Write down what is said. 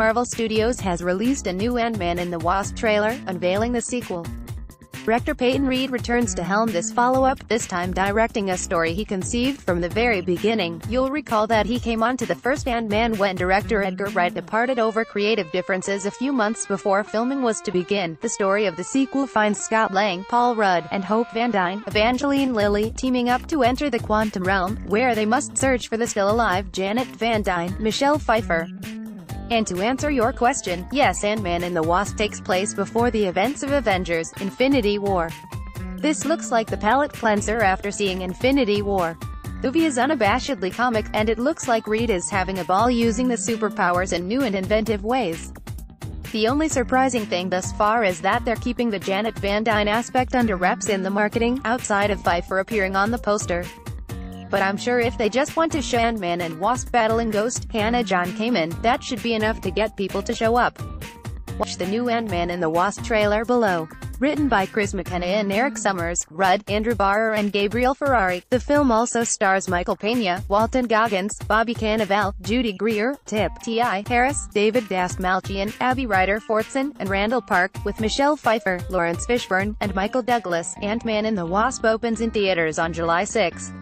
Marvel Studios has released a new Ant-Man and the Wasp trailer, unveiling the sequel. Director Peyton Reed returns to helm this follow-up, this time directing a story he conceived from the very beginning. You'll recall that he came on to the first Ant-Man when director Edgar Wright departed over creative differences a few months before filming was to begin. The story of the sequel finds Scott Lang, Paul Rudd, and Hope Van Dyne, Evangeline Lilly, teaming up to enter the quantum realm, where they must search for the still-alive Janet Van Dyne, Michelle Pfeiffer. And to answer your question, yes, Ant-Man and the Wasp takes place before the events of Avengers: Infinity War. This looks like the palate cleanser after seeing Infinity War. The movie is unabashedly comic, and it looks like Reed is having a ball using the superpowers in new and inventive ways. The only surprising thing thus far is that they're keeping the Janet Van Dyne aspect under wraps in the marketing, outside of Pfeiffer appearing on the poster. But I'm sure if they just want to show Ant-Man and Wasp battling Ghost, Hannah John Kamen, that should be enough to get people to show up. Watch the new Ant-Man and the Wasp trailer below. Written by Chris McKenna and Eric Summers, Rudd, Andrew Barrer and Gabriel Ferrari, the film also stars Michael Pena, Walton Goggins, Bobby Cannavale, Judy Greer, T.I. Harris, David Dasmalchian, Abby Ryder Fortson, and Randall Park, with Michelle Pfeiffer, Lawrence Fishburne, and Michael Douglas. Ant-Man and the Wasp opens in theaters on July 6.